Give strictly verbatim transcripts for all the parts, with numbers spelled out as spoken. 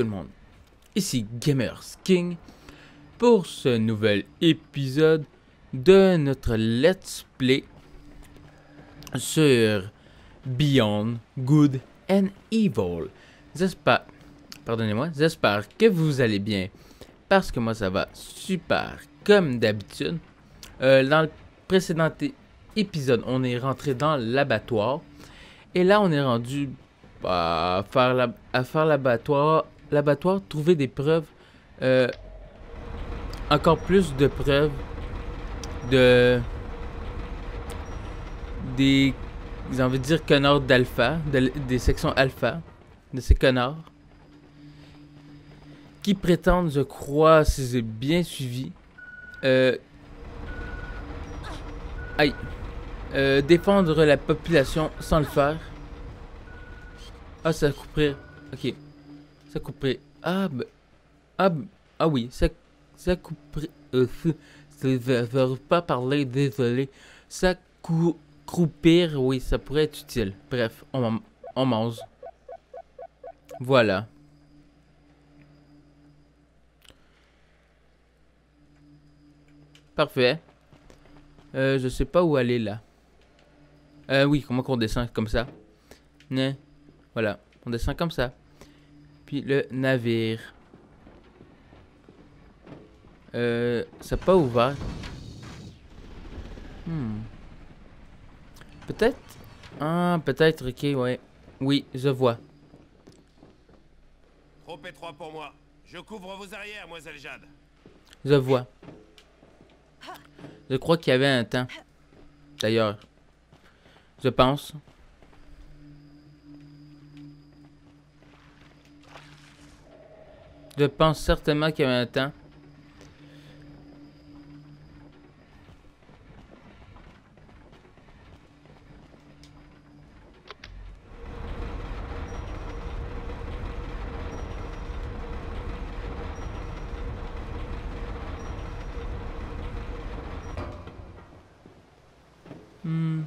tout le monde, ici Gamers King pour ce nouvel épisode de notre Let's Play sur Beyond Good and Evil. J'espère, pardonnez-moi, j'espère que vous allez bien parce que moi ça va super comme d'habitude. Euh, dans le précédent épisode, on est rentré dans l'abattoir et là on est rendu à faire la, à faire l'abattoir, l'abattoir, trouver des preuves, euh, encore plus de preuves de des, j'ai envie de dire connards d'alpha, de, des sections alpha, de ces connards qui prétendent, je crois, si j'ai bien suivi, euh, aïe, euh, défendre la population sans le faire. Ah, ça couperait. Ok. Ça couperait. Ah, bah. Ah, bah. Ah oui. Ça, ça couperait. Euh, je ne veux pas parler, désolé. Ça cou croupir, oui, ça pourrait être utile. Bref, on, on mange. Voilà. Parfait. Euh, je sais pas où aller là. Euh, oui, comment qu'on descend comme ça? Né. Voilà, on descend comme ça. Puis le navire. Euh, ça n'a pas ouvert. Hmm. Peut-être. Ah, peut-être, ok, ouais. Oui, je vois. Trop étroit pour moi. Je couvre vos arrières, Moiselle Jade. Je vois. Je crois qu'il y avait un temps. D'ailleurs. Je pense. Je pense certainement qu'il y a un temps. Hmm.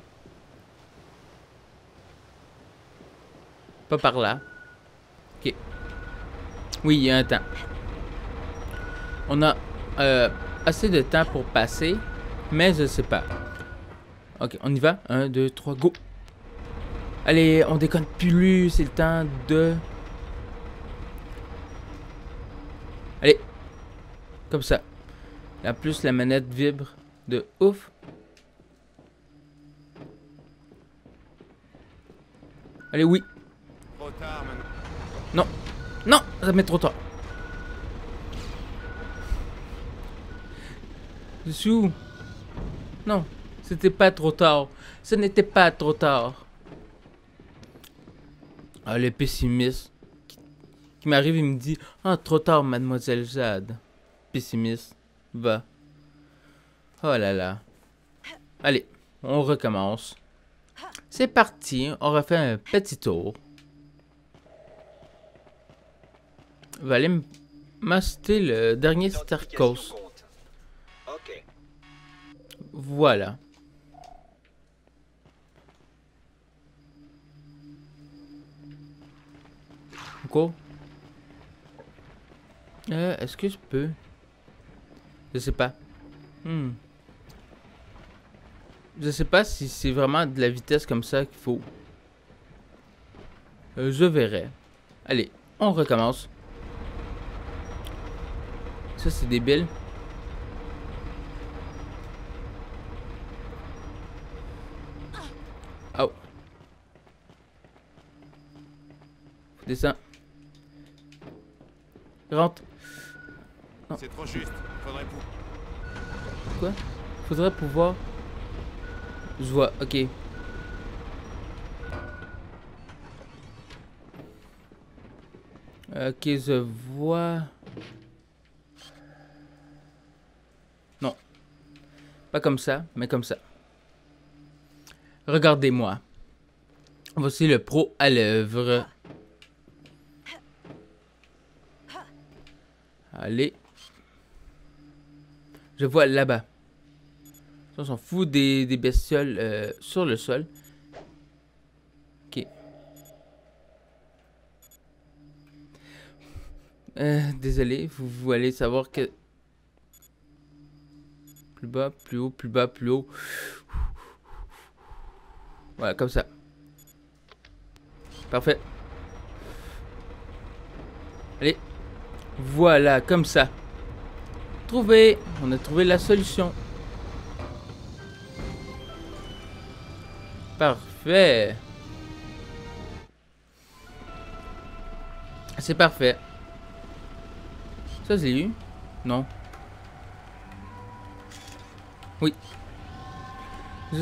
Pas par là. Ok. Oui, il y a un temps. On a euh, assez de temps pour passer, mais je sais pas. Ok, on y va. un, deux, trois, go! Allez, on déconne plus, c'est le temps de... Allez! Comme ça. En plus, la manette vibre de ouf. Allez, oui! Trop tard maintenant. Non! Non, ça met trop tard. Je suis où? Non, c'était pas trop tard. Ce n'était pas trop tard. Ah, le pessimiste qui, qui m'arrive, il me dit « Ah, trop tard, mademoiselle Jade. » Pessimiste, va. Oh là là. Allez, on recommence. C'est parti, on refait un petit tour. Va aller m'acheter le dernier Starkos. Okay. Voilà. Go. Euh, Est-ce que je peux? Je sais pas. Hmm. Je sais pas si c'est vraiment de la vitesse comme ça qu'il faut. Euh, je verrai. Allez, on recommence. Ça, c'est débile. Oh. Descends. Rentre. C'est trop juste. Faudrait pouvoir. Quoi? Faudrait pouvoir. Je vois. Ok. Ok, je vois. Pas comme ça, mais comme ça. Regardez-moi. Voici le pro à l'œuvre. Allez. Je vois là-bas. On s'en fout des, des bestioles euh, sur le sol. Ok. Euh, désolé, vous, vous allez savoir que... Plus bas, plus haut, plus bas, plus haut. Voilà, comme ça. Parfait. Allez. Voilà, comme ça. Trouvé. On a trouvé la solution. Parfait. C'est parfait. Ça, je l'ai eu? Non. Oui.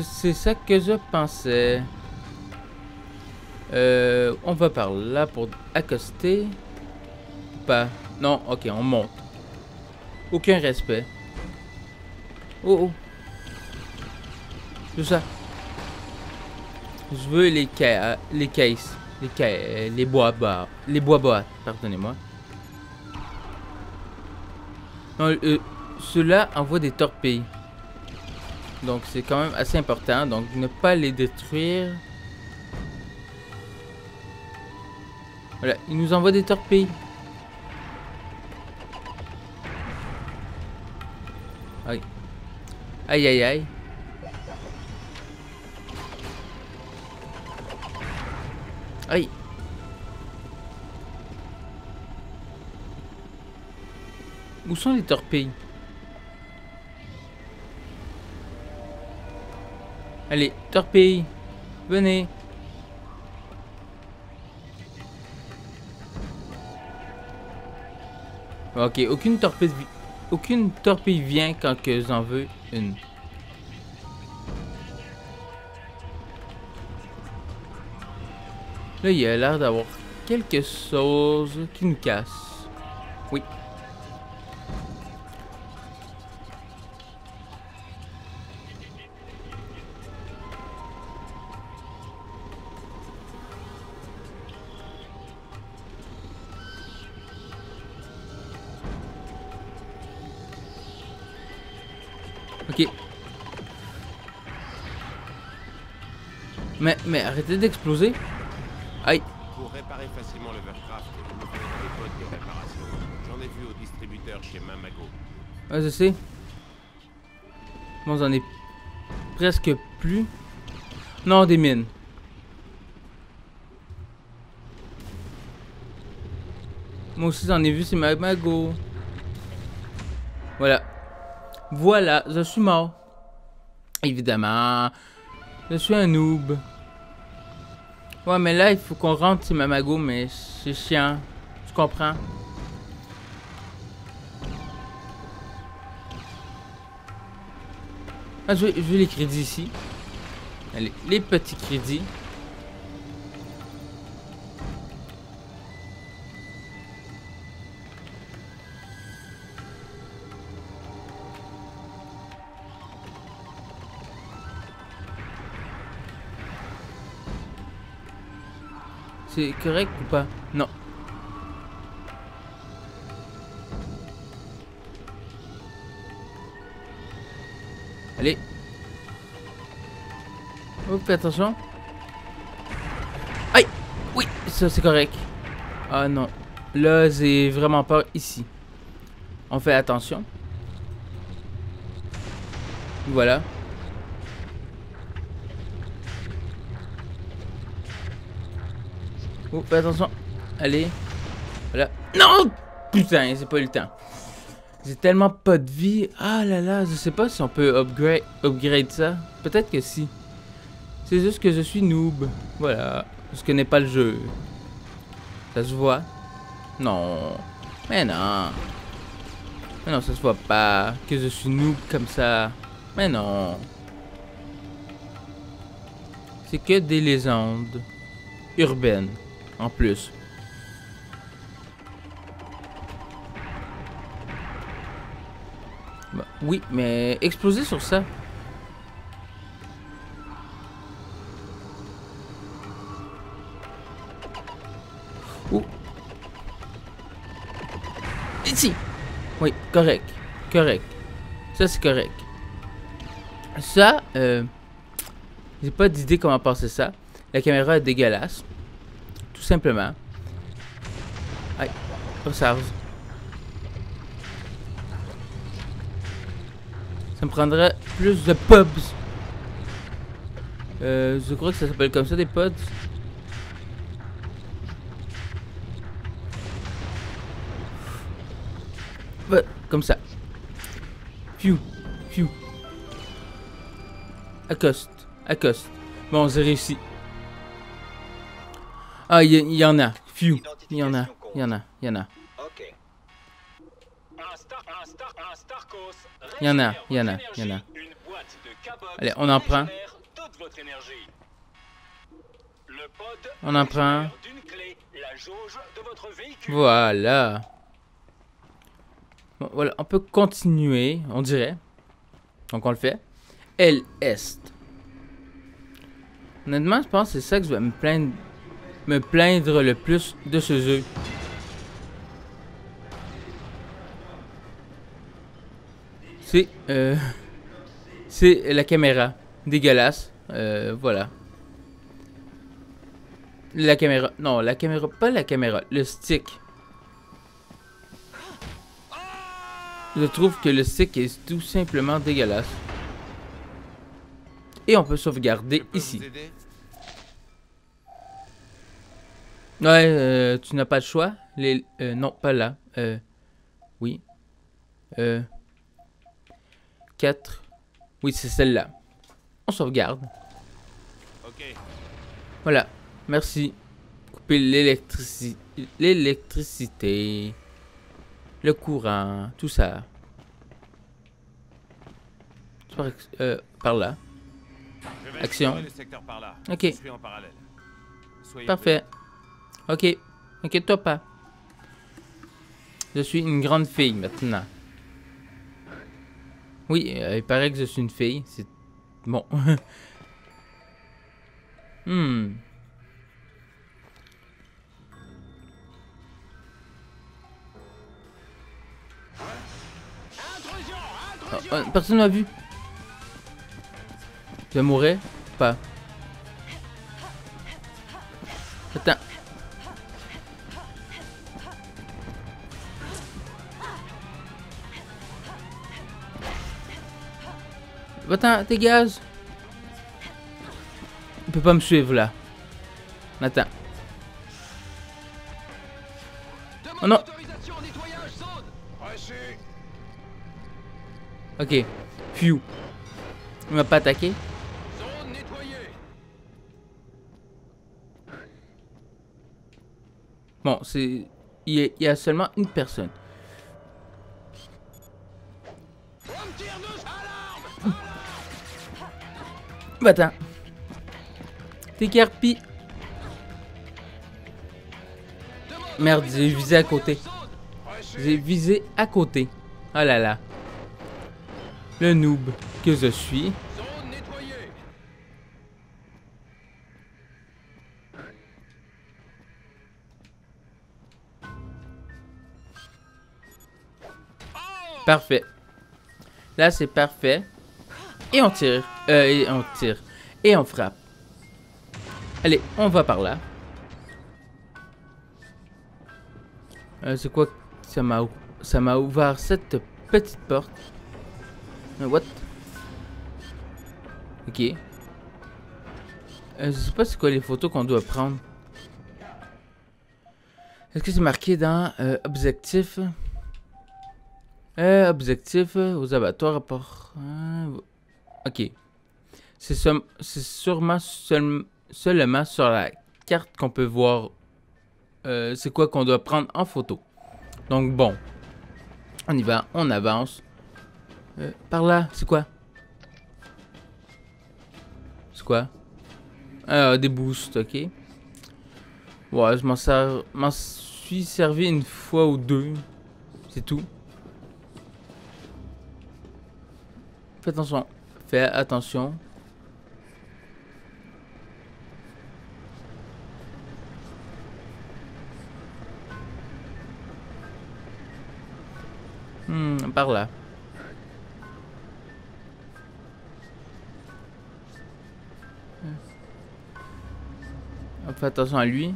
C'est ça que je pensais. Euh, on va par là pour accoster. Pas. Non, ok, on monte. Aucun respect. Oh, oh. Tout ça. Je veux les ca... les caisses. Les ca... les bois bas. Les bois bas, pardonnez-moi. Non, euh, ceux-là envoient des torpilles. Donc c'est quand même assez important. Donc ne pas les détruire. Voilà, ils nous envoient des torpilles. Aïe. Aïe aïe aïe. Aïe. Où sont les torpilles? Allez, torpille, venez. Ok, aucune torpille, aucune torpille vient quand que j'en veux une. Là, il y a l'air d'avoir quelque chose qui nous casse. Oui. Ok. Mais, mais arrêtez d'exploser. Aïe. Pour réparer facilement le Vercraft, vous pouvez faire des boîtes de réparation. J'en ai vu au distributeur chez Mammago. Ah, je sais. Bon, j'en ai presque plus. Non, des mines. Moi aussi, j'en ai vu, c'est Mammago. Voilà. Voilà, je suis mort. Évidemment. Je suis un noob. Ouais, mais là, il faut qu'on rentre chez Mammago, mais c'est chiant. Tu comprends? Ah, je veux, je veux les crédits ici. Allez, les petits crédits. C'est correct ou pas? Non. Allez. Oh, fais attention. Aïe! Oui, ça c'est correct. Ah non. Là, j'ai vraiment peur ici. On fait attention. Voilà. Oh, fais attention. Allez. Voilà. Non! Putain, c'est pas eu le temps. J'ai tellement pas de vie. Ah là là, je sais pas si on peut upgrade, upgrade ça. Peut-être que si. C'est juste que je suis noob. Voilà. Je connais pas le jeu. Ça se voit? Non. Mais non. Mais non, ça se voit pas. Que je suis noob comme ça. Mais non. C'est que des légendes urbaines. En plus. Bah, oui, mais exploser sur ça. Oh. Ici. Oui, correct. Correct. Ça, c'est correct. Ça, euh, j'ai pas d'idée comment passer ça. La caméra est dégueulasse. Simplement. Aïe. Oh, ça Ça me prendrait plus de pubs. Euh, je crois que ça s'appelle comme ça, des pods. Comme ça. Piu, piu. Accoste, accoste. Bon, j'ai réussi. Ah, il y, y en a. Piu, il y en a, il y en a, il y en a. Il y en a, il y en a, il y en a. Allez, on en prend. On en prend. Voilà. Bon, voilà, on peut continuer, on dirait. Donc on le fait. Elle est. Honnêtement, je pense que c'est ça que je vais me plaindre, me plaindre le plus de ce jeu. C'est euh, c'est la caméra. Dégueulasse. Euh, voilà. La caméra. Non, la caméra. Pas la caméra. Le stick. Je trouve que le stick est tout simplement dégueulasse. Et on peut sauvegarder ici. Ouais, euh, tu n'as pas le choix. Les, euh, non, pas là. Euh, oui. Euh, quatre. Oui, c'est celle-là. On sauvegarde. Okay. Voilà. Merci. Couper l'électricité. L'électricité. Le courant, tout ça. Euh, par là. Action. Ok. Parfait. Ok. Inquiète-toi pas. Je suis une grande fille maintenant. Oui, euh, il paraît que je suis une fille. C'est bon. hmm. Personne m'a vu. Je mourrais pas. Attends. Va-t'en, dégage. Il peut pas me suivre là. Attends. Oh non. Ok. Phew. Il m'a pas attaqué. Bon, c'est... Il y a seulement une personne. Bâtard. T'es carpi. Merde, j'ai visé à côté. J'ai visé à côté. Oh là là. Le noob que je suis. Parfait. Là, c'est parfait. Et on tire. Euh, et on tire. Et on frappe. Allez, on va par là. Euh, c'est quoi? Ça m'a ça m'a ouvert cette petite porte. What? Ok. Euh, je sais pas c'est quoi les photos qu'on doit prendre. Est-ce que c'est marqué dans euh, objectif? Euh, objectif euh, aux abattoirs rapport. Euh, ok. C'est so sûrement seul seulement sur la carte qu'on peut voir euh, c'est quoi qu'on doit prendre en photo. Donc bon. On y va, on avance. Euh, par là, c'est quoi? C'est quoi? Ah, des boosts, ok. Ouais, je m'en ser... suis servi une fois ou deux. C'est tout. Fais attention. Fais attention. Hmm, par là. On fait attention à lui.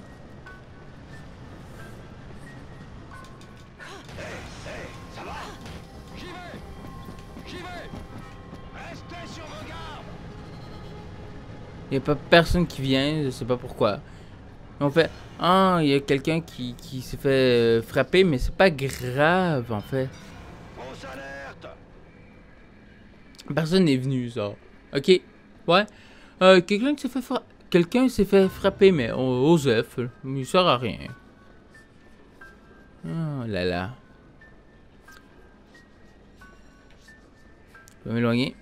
Il n'y a pas personne qui vient, je sais pas pourquoi. On fait, ah, il y a quelqu'un qui, qui s'est fait euh, frapper, mais c'est pas grave en fait. Personne n'est venu, ça. Ok, ouais. Euh, quelqu'un s'est fait frapper. Quelqu'un s'est fait frapper, mais aux œufs, il sert à rien. Oh là là. Je vais m'éloigner.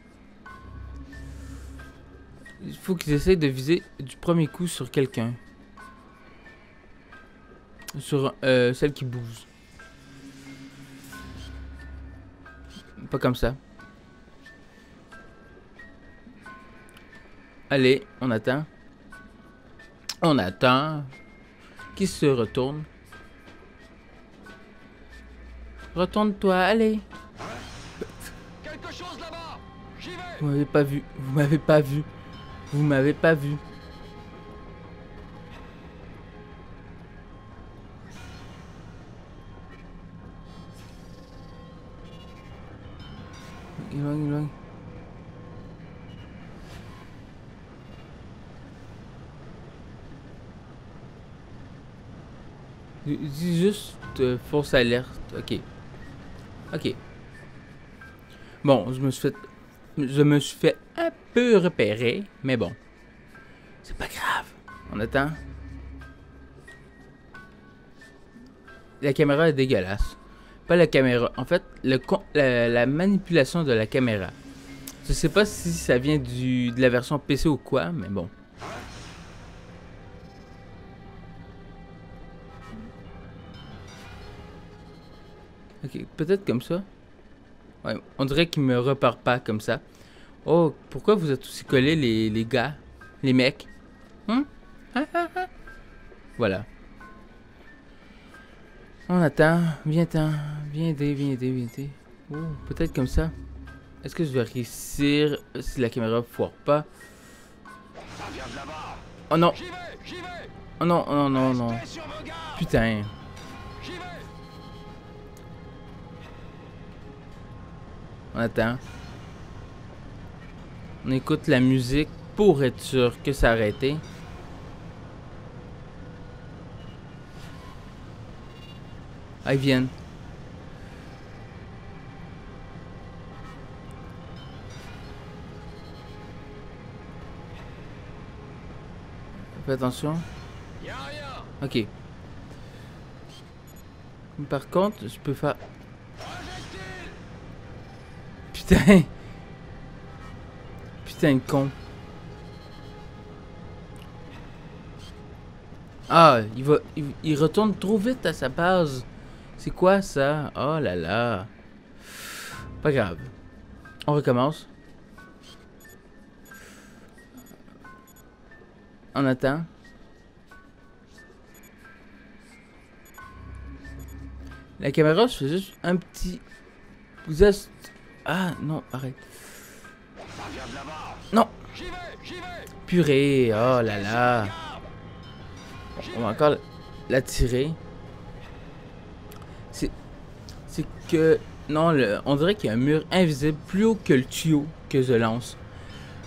Il faut qu'ils essayent de viser du premier coup sur quelqu'un. Sur euh, celle qui bouge. Pas comme ça. Allez, on attend. On attend. Qui se retourne. Retourne-toi, allez. Quelque chose là-bas. J'y vais. Vous m'avez pas vu. Vous m'avez pas vu. Vous m'avez pas vu. Éloigne, éloigne. Dis juste euh, fausse alerte. Ok. Ok. Bon, je me suis fait. Je me suis fait un peu repérer, mais bon. C'est pas grave. On attend. La caméra est dégueulasse. Pas la caméra. En fait, le con... la, la manipulation de la caméra. Je sais pas si ça vient du de la version P C ou quoi, mais bon. Ok, peut-être comme ça. Ouais, on dirait qu'il me repart pas comme ça. Oh, pourquoi vous êtes aussi collés les, les gars, les mecs, hein? Ah, ah, ah. Voilà. On attend, viens t'en, viens aider, viens aider, viens aider. Oh, peut-être comme ça. Est-ce que je vais réussir si la caméra foire pas? Oh non. Oh non, oh non, non, non. Putain. On attend. On écoute la musique pour être sûr que ça a arrêté. Ah, ils viennent. Fais attention. Ok. Par contre, je peux faire... Putain! Putain de con! Ah, il va, il, il retourne trop vite à sa base. C'est quoi ça? Oh là là! Pas grave. On recommence. On attend. La caméra, je fais juste un petit... Vous êtes... Ah non, arrête. Non. Purée, oh là là. On va encore la tirer. C'est c'est que non, le... on dirait qu'il y a un mur invisible plus haut que le tuyau que je lance.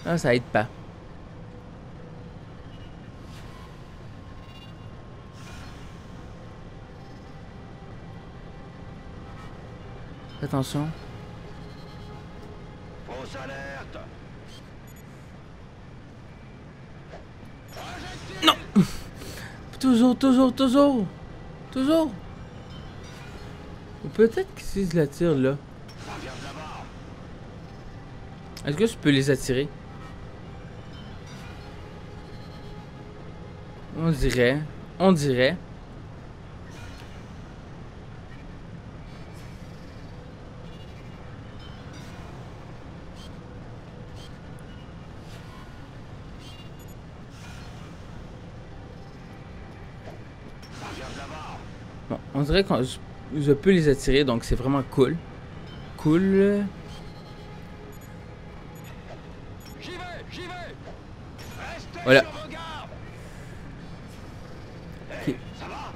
Ah, ça aide pas. Attention. Non. Toujours, toujours, toujours. Toujours. Peut-être que si je la tire là. Est-ce que je peux les attirer? On dirait. On dirait. Bon, on dirait que je peux les attirer, donc c'est vraiment cool. Cool. J'y vais, j'y vais. Restez voilà. Sur vos gardes. Hey, okay. Ça va?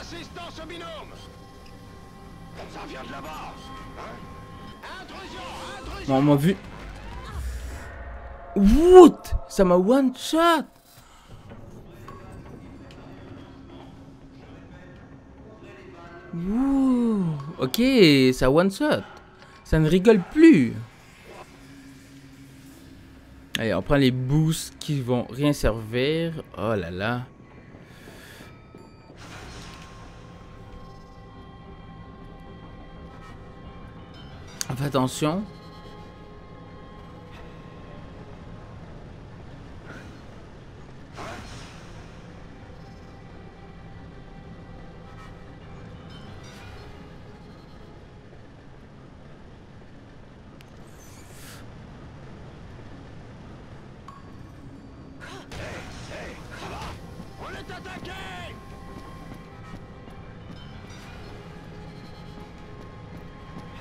Assistance au binôme. Ça vient de là-bas. Hein? Non, on m'a vu. What? Ça m'a one shot. Ouh, ok, ça one shot. Ça ne rigole plus. Allez, on prend les boosts qui vont rien servir. Oh là là. Fais attention.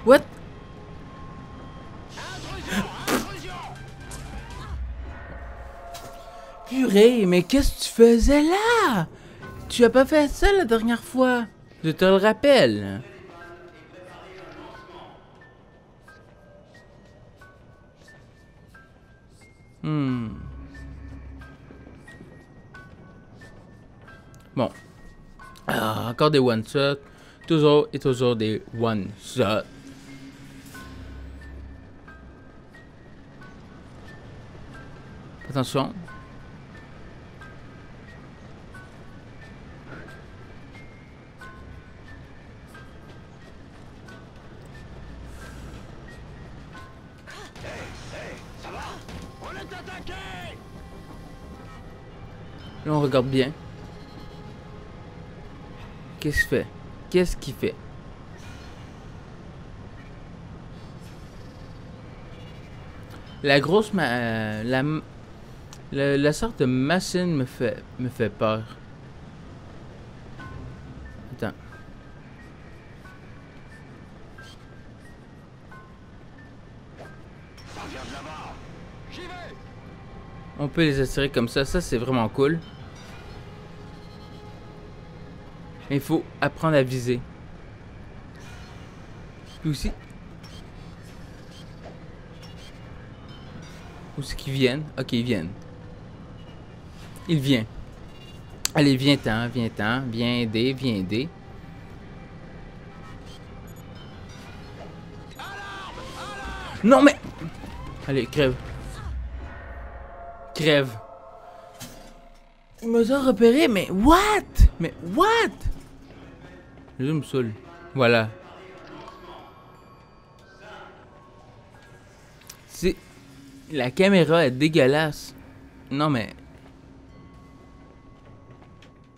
What? Purée, mais qu'est-ce que tu faisais là? Tu as pas fait ça la dernière fois. Je te le rappelle. Hmm. Bon. Ah, encore des one-shots. Toujours et toujours des one-shots. Attention. Là, on regarde bien. Qu'est-ce qu'il fait? Qu'est-ce qu'il fait? La grosse... Ma... La... La, la sorte de machine me fait me fait peur. Attends. On peut les assurer comme ça, ça c'est vraiment cool. Mais il faut apprendre à viser. Puis aussi. Où est-ce qu'ils viennent? Ok, ils viennent. Il vient. Allez, viens-t'en, viens-t'en. Viens aider, viens aider. Non, mais... Allez, crève. Crève. Ils me ont repéré, mais what? Mais what? Je me saoule. Voilà. C'est... La caméra est dégueulasse. Non, mais...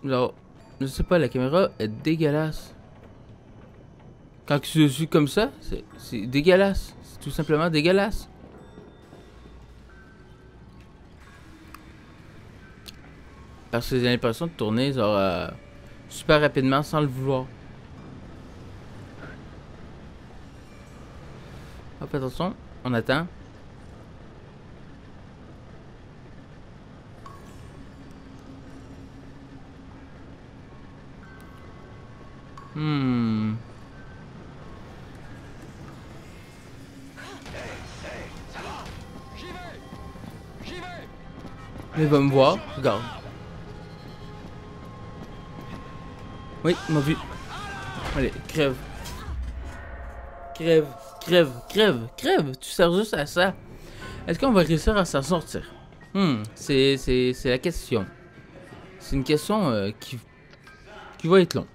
Genre, je sais pas, la caméra est dégueulasse. Quand je suis comme ça, c'est dégueulasse. C'est tout simplement dégueulasse. Parce que j'ai l'impression de tourner genre euh, super rapidement sans le vouloir. Hop, attention, on attend. Hmm. Il va me voir, regarde. Oui, il m'a vu. Allez, crève. Crève, crève, crève, crève. Tu sers juste à ça. Est-ce qu'on va réussir à s'en sortir? Hmm, c'est c'est c'est la question. C'est une question euh, qui qui va être longue.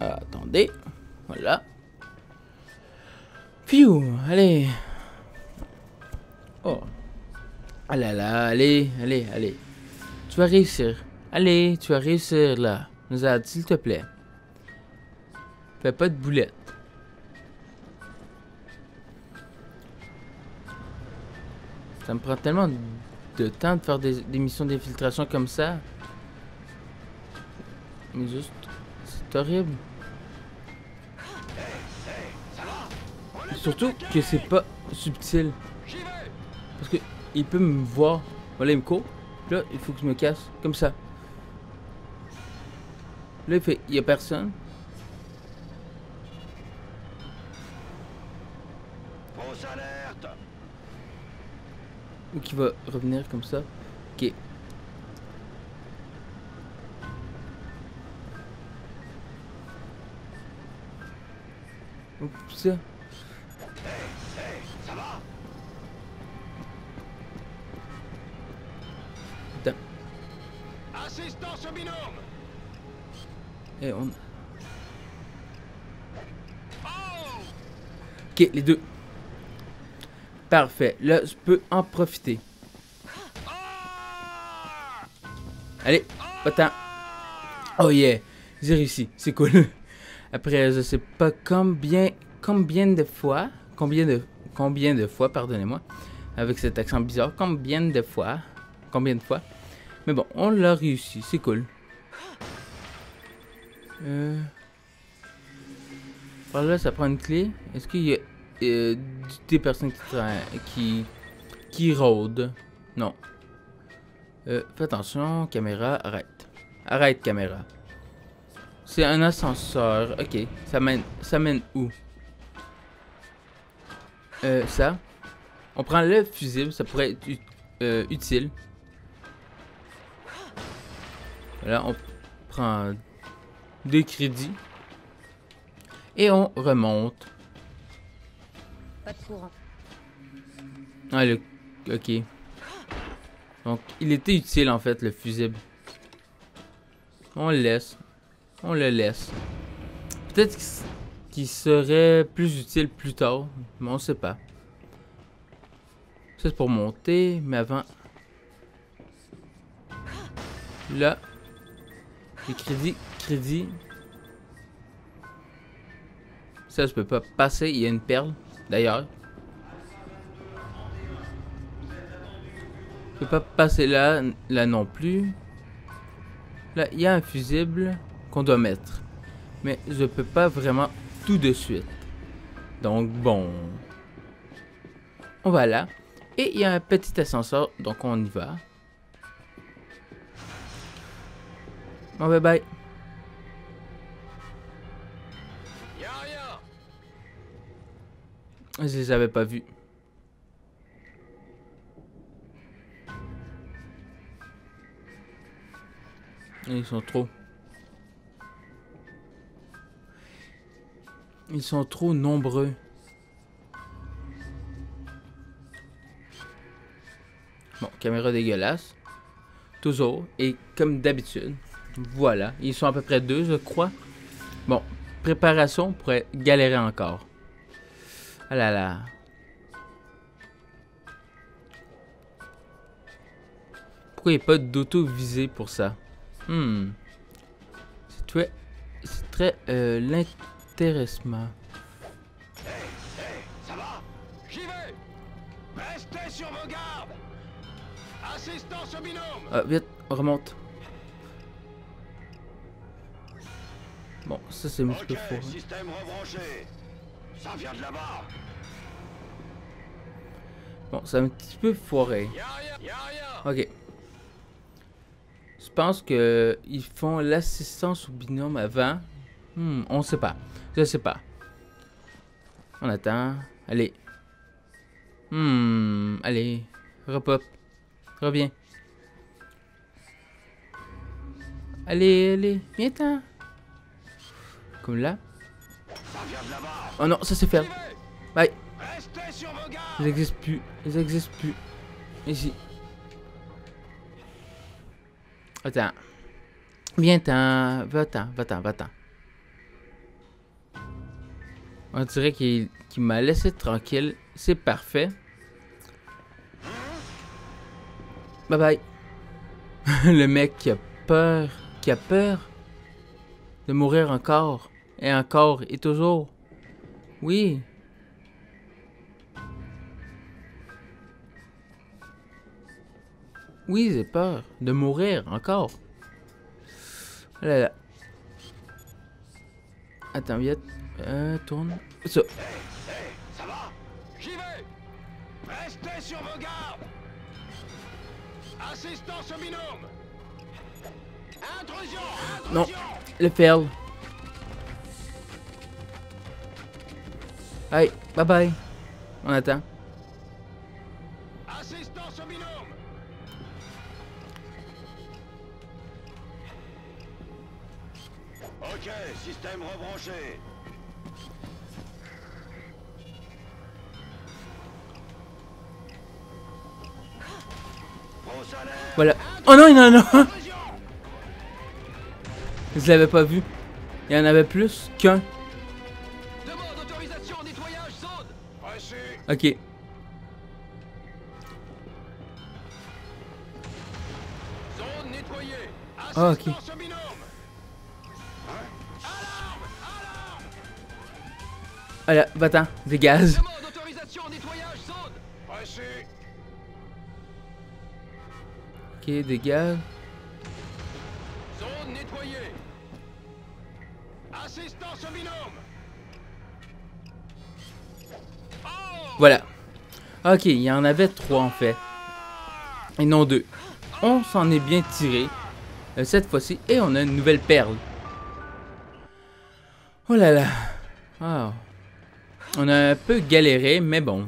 Attendez, voilà. Piou, allez. Oh. Ah là là, allez, allez, allez. Tu vas réussir. Allez, tu vas réussir là. Nous a dit, s'il te plaît. Fais pas de boulettes. Ça me prend tellement de temps de faire des, des missions d'infiltration comme ça. Mais juste, c'est horrible. Surtout que c'est pas subtil. Parce que il peut me voir. Voilà, il me court. Là, il faut que je me casse. Comme ça. Là, il fait. Il y a personne. Fausse alerte. Ou qui va revenir comme ça. Ok. Oups. Hey, hey, ça va. Putain. Assistance au binôme. Et on... Ok, les deux. Parfait. Là, je peux en profiter. Allez, attends. Oh yeah. J'ai réussi. C'est cool. Après, je sais pas combien combien de fois. Combien de. Combien de fois, pardonnez-moi. Avec cet accent bizarre. Combien de fois. Combien de fois. Mais bon, on l'a réussi. C'est cool. Euh. Par là, ça prend une clé. Est-ce qu'il y a euh, des personnes qui, qui, qui rôdent? Non. Euh, fais attention, caméra, arrête. Arrête, caméra. C'est un ascenseur. Ok, ça mène, ça mène où? Euh, ça. On prend le fusible, ça pourrait être euh, utile. Voilà, on prend deux crédits. Et on remonte. Pas de courant. Ah, le... Ok. Donc, il était utile, en fait, le fusible. On le laisse. On le laisse. Peut-être qu'il serait plus utile plus tard. Mais on sait pas. Ça, c'est pour monter. Mais avant... Là. Les crédits. Crédits. Ça, je peux pas passer. Il y a une perle, d'ailleurs. Je peux pas passer là, là non plus. Là, il y a un fusible qu'on doit mettre. Mais je peux pas vraiment tout de suite. Donc, bon. On va là. Et il y a un petit ascenseur, donc on y va. Bon, bye bye. Je les avais pas vus. Ils sont trop. Ils sont trop nombreux. Bon, caméra dégueulasse. Toujours. Et comme d'habitude. Voilà. Ils sont à peu près deux, je crois. Bon, préparation pourrait galérer encore. Ah là là. Pourquoi il n'y a pas d'auto-visée pour ça? Hmm. C'est très... C'est très... Euh, l'intéressement. Hey, hey, ça va? J'y vais! Restez sur vos gardes! Assistance au binôme! Ah, vite, on remonte. Bon, ça c'est un petit peu fort. Système rebranché. Ça vient de là-bas. Bon, c'est un petit peu foiré. Ok. Je pense que ils font l'assistance au binôme avant. Hmm, on sait pas. Je sais pas. On attend. Allez. Hmm, allez. Repop. Reviens. Allez, allez. Viens-t'en. Comme là. Oh non, ça c'est ferme. Bye. Ils existent plus. Ils existent plus. Ici. Attends. Viens-t'en. Va-t'en. Va-t'en. Va-t'en. On dirait qu'il qu'il m'a laissé tranquille. C'est parfait. Bye bye. Le mec qui a peur. Qui a peur de mourir encore. Et encore, et toujours. Oui. Oui, j'ai peur de mourir encore. Oh là là. Attends, viens. Euh, tourne. Ça. Hey, hey, ça va? J'y vais. Restez sur vos gardes. Assistance au binôme. Intrusion, intrusion. Non, le perle. Allez, bye bye. On attend. Assistance au binôme. Ok, système rebranché. Voilà. Oh non, il y en a un. Je l'avais pas vu. Il y en avait plus qu'un. Ok. Ah, ok. Voilà, va-t'en, dégage. Ok, dégage. Zone nettoyée. Assistance au binôme. Voilà. Ok, il y en avait trois en fait. Et non deux. On s'en est bien tiré cette fois-ci et on a une nouvelle perle. Oh là là. Oh. On a un peu galéré, mais bon.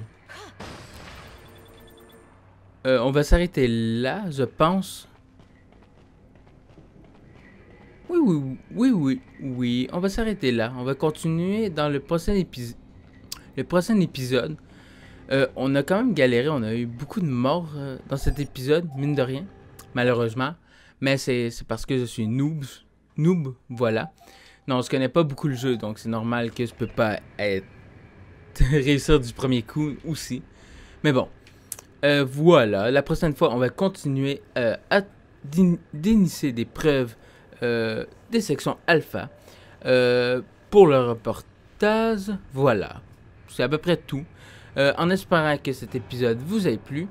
Euh, on va s'arrêter là, je pense. Oui, oui, oui, oui, oui. On va s'arrêter là. On va continuer dans le prochain épisode. Le prochain épisode, euh, on a quand même galéré, on a eu beaucoup de morts euh, dans cet épisode, mine de rien, malheureusement. Mais c'est parce que je suis noob, noob, voilà. Non, je connais pas beaucoup le jeu, donc c'est normal que je peux pas être réussir du premier coup aussi. Mais bon, euh, voilà, la prochaine fois, on va continuer euh, à dénisser des preuves euh, des sections alpha euh, pour le reportage, voilà. C'est à peu près tout. Euh, en espérant que cet épisode vous ait plu,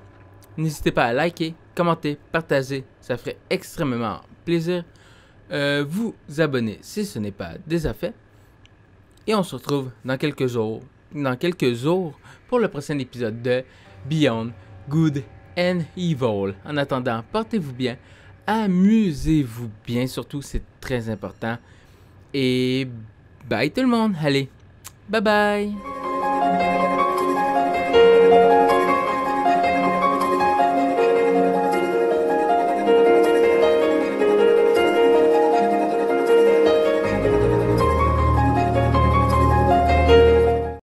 n'hésitez pas à liker, commenter, partager. Ça ferait extrêmement plaisir. Euh, vous abonner si ce n'est pas déjà fait. Et on se retrouve dans quelques jours, dans quelques jours pour le prochain épisode de Beyond Good and Evil. En attendant, portez-vous bien, amusez-vous bien, surtout c'est très important. Et bye tout le monde, allez, bye bye!